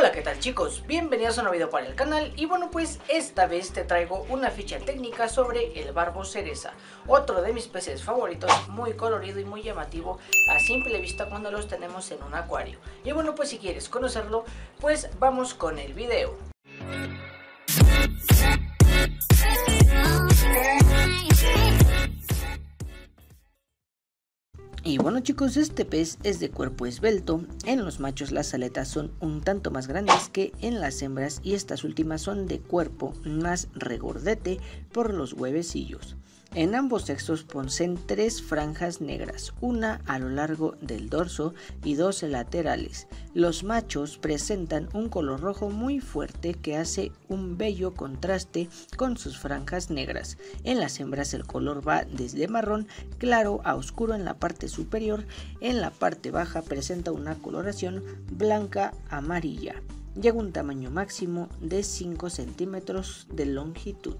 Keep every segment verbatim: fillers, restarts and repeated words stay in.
Hola, ¿qué tal, chicos? Bienvenidos a un nuevo video para el canal. Y bueno, pues esta vez te traigo una ficha técnica sobre el barbo cereza, otro de mis peces favoritos, muy colorido y muy llamativo a simple vista cuando los tenemos en un acuario. Y bueno, pues si quieres conocerlo, pues vamos con el video. Y bueno, chicos, este pez es de cuerpo esbelto. En los machos las aletas son un tanto más grandes que en las hembras y estas últimas son de cuerpo más regordete por los huevecillos. En ambos sexos poseen tres franjas negras, una a lo largo del dorso y dos laterales. Los machos presentan un color rojo muy fuerte que hace un bello contraste con sus franjas negras. En las hembras el color va desde marrón claro a oscuro en la parte superior, en la parte baja presenta una coloración blanca amarilla. Llega a un tamaño máximo de cinco centímetros de longitud.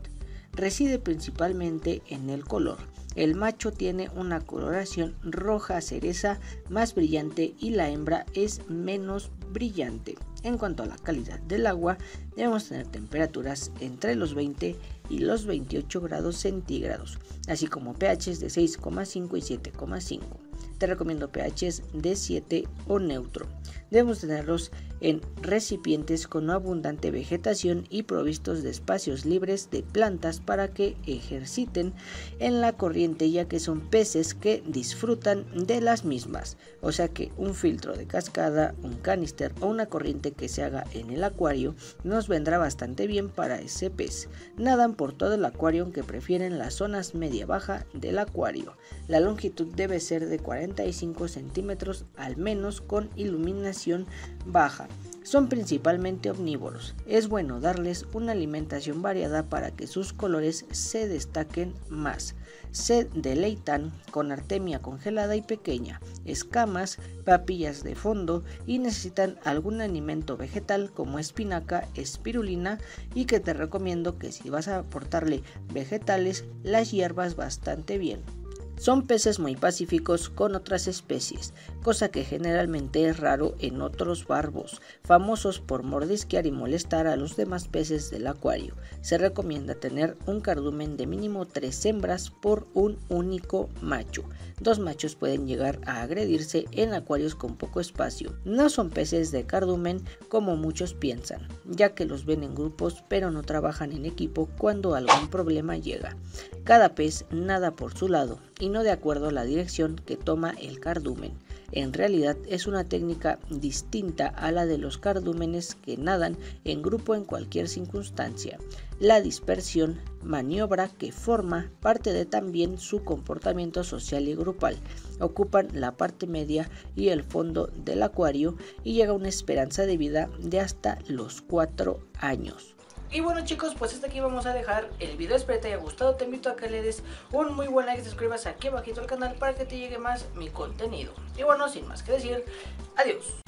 Reside principalmente en el color. El macho tiene una coloración roja cereza más brillante y la hembra es menos brillante. En cuanto a la calidad del agua, debemos tener temperaturas entre los veinte y los veintiocho grados centígrados, así como pHs de seis coma cinco y siete coma cinco. Te recomiendo pHs de siete o neutro. Debemos tenerlos en recipientes con abundante vegetación y provistos de espacios libres de plantas para que ejerciten en la corriente, ya que son peces que disfrutan de las mismas. O sea que un filtro de cascada, un canister o una corriente que se haga en el acuario nos vendrá bastante bien para ese pez. Nadan por todo el acuario, aunque prefieren las zonas media baja del acuario. La longitud debe ser de cuarenta y cinco centímetros al menos con iluminación baja. Son principalmente omnívoros. Es bueno darles una alimentación variada para que sus colores se destaquen más. Se deleitan con artemia congelada y pequeña, escamas, papillas de fondo y necesitan algún alimento vegetal como espinaca, espirulina, y que te recomiendo que si vas a aportarle vegetales, las hierbas bastante bien. Son peces muy pacíficos con otras especies, cosa que generalmente es raro en otros barbos, famosos por mordisquear y molestar a los demás peces del acuario. Se recomienda tener un cardumen de mínimo tres hembras por un único macho. Dos machos pueden llegar a agredirse en acuarios con poco espacio. No son peces de cardumen como muchos piensan, ya que los ven en grupos pero no trabajan en equipo cuando algún problema llega. Cada pez nada por su lado y no de acuerdo a la dirección que toma el cardumen. En realidad es una técnica distinta a la de los cardúmenes que nadan en grupo en cualquier circunstancia. La dispersión, maniobra que forma parte de también su comportamiento social y grupal. Ocupan la parte media y el fondo del acuario y llega a una esperanza de vida de hasta los cuatro años. Y bueno, chicos, pues hasta aquí vamos a dejar el video. Espero te haya gustado. Te invito a que le des un muy buen like y te suscribas aquí abajito al canal para que te llegue más mi contenido. Y bueno, sin más que decir, adiós.